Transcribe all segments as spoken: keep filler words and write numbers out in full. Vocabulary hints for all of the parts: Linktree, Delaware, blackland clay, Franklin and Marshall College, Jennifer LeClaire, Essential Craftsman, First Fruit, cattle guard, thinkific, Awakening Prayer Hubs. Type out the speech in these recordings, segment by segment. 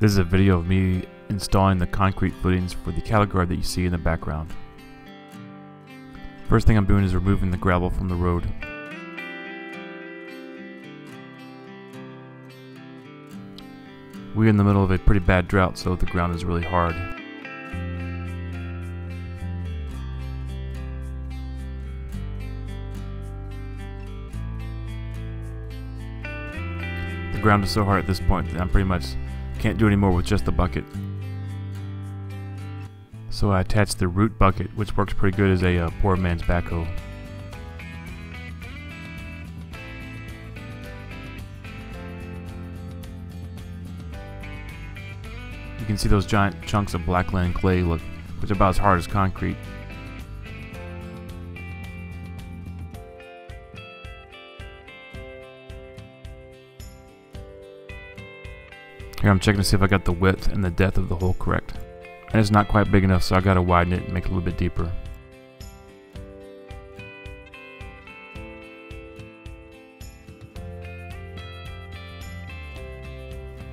This is a video of me installing the concrete footings for the cattle guard that you see in the background. First thing I'm doing is removing the gravel from the road. We're in the middle of a pretty bad drought, so the ground is really hard. The ground is so hard at this point that I'm pretty much can't do any more with just the bucket. So I attached the root bucket, which works pretty good as a uh, poor man's backhoe. You can see those giant chunks of blackland clay, look, which are about as hard as concrete. Here I'm checking to see if I got the width and the depth of the hole correct. And it's not quite big enough, so I gotta widen it and make it a little bit deeper.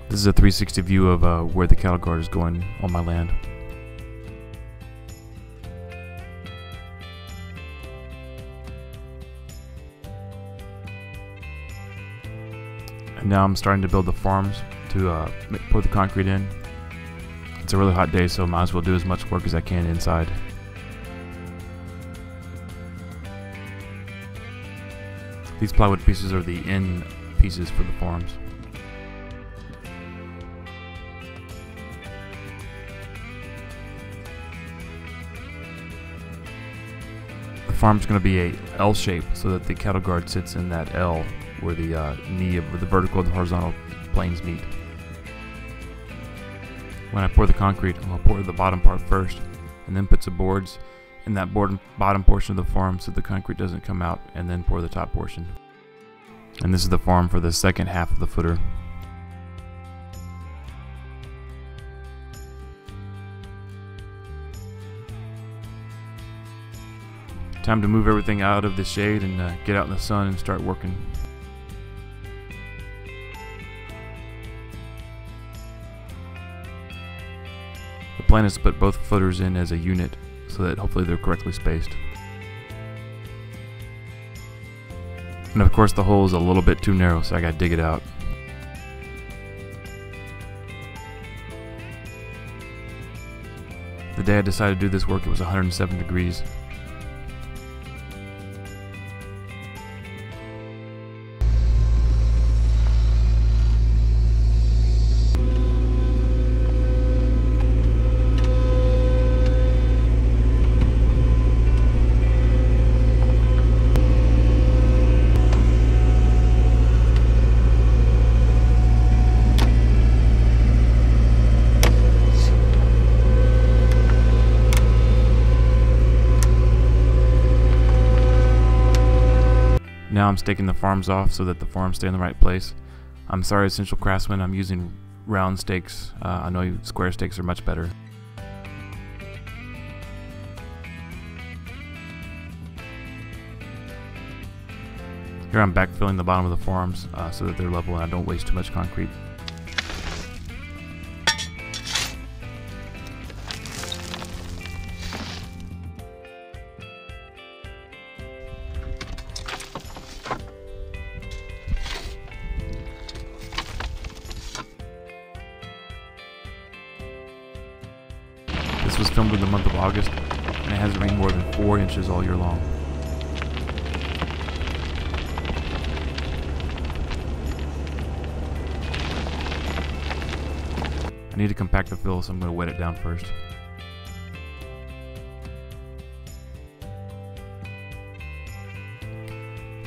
This is a three sixty view of uh, where the cattle guard is going on my land. And now I'm starting to build the farms to uh, pour the concrete in. It's a really hot day, so I might as well do as much work as I can inside. These plywood pieces are the end pieces for the farms. The farm's going to be a L shape so that the cattle guard sits in that L where the uh, knee of the vertical and the horizontal planes meet. When I pour the concrete, I'll pour the bottom part first and then put some boards in that board, bottom portion of the farm so the concrete doesn't come out, and then pour the top portion. And this is the farm for the second half of the footer. Time to move everything out of the shade and uh, get out in the sun and start working. The plan is to put both footers in as a unit so that hopefully they're correctly spaced. And of course the hole is a little bit too narrow, so I gotta dig it out. The day I decided to do this work, it was one hundred seven degrees. Now I'm staking the farms off so that the farms stay in the right place. I'm sorry, Essential Craftsman, I'm using round stakes. Uh, I know square stakes are much better. Here I'm backfilling the bottom of the farms uh, so that they're level and I don't waste too much concrete. This was filmed in the month of August, and it hasn't rained more than four inches all year long. I need to compact the fill, so I'm going to wet it down first.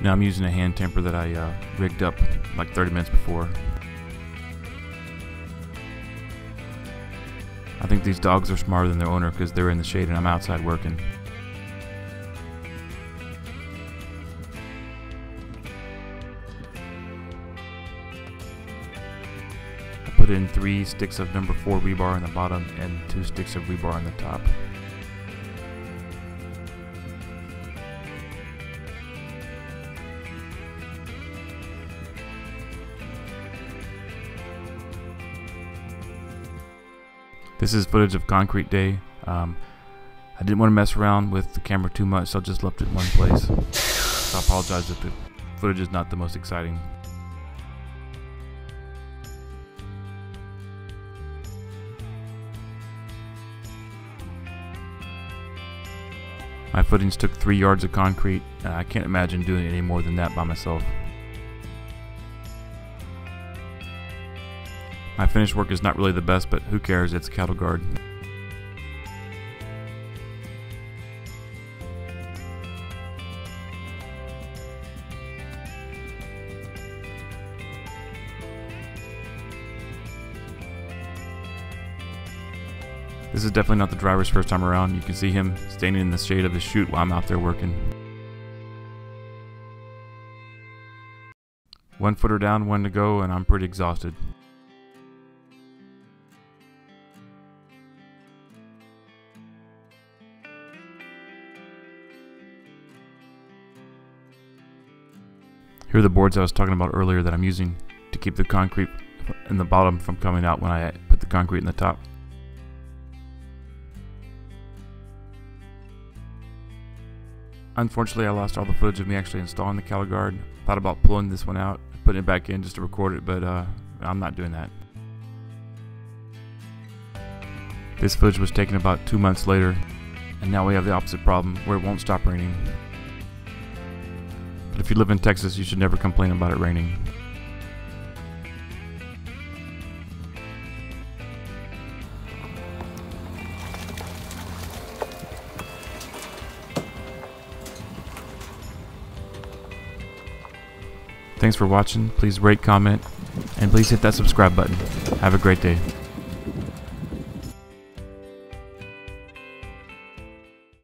Now I'm using a hand tamper that I uh, rigged up like thirty minutes before. I think these dogs are smarter than their owner because they're in the shade and I'm outside working. I put in three sticks of number four rebar in the bottom and two sticks of rebar on the top. This is footage of Concrete Day. Um, I didn't want to mess around with the camera too much, so I just left it in one place. So I apologize if the footage is not the most exciting. My footings took three yards of concrete, and I can't imagine doing any more than that by myself. My finished work is not really the best, but who cares, it's a cattle guard. This is definitely not the driver's first time around. You can see him standing in the shade of his chute while I'm out there working. One footer down, one to go, and I'm pretty exhausted. Here are the boards I was talking about earlier that I'm using to keep the concrete in the bottom from coming out when I put the concrete in the top. Unfortunately, I lost all the footage of me actually installing the cattle guard. Thought about pulling this one out, putting it back in just to record it, but uh, I'm not doing that. This footage was taken about two months later, and now we have the opposite problem where it won't stop raining. If you live in Texas, you should never complain about it raining. Thanks for watching. Please rate, comment, and please hit that subscribe button. Have a great day.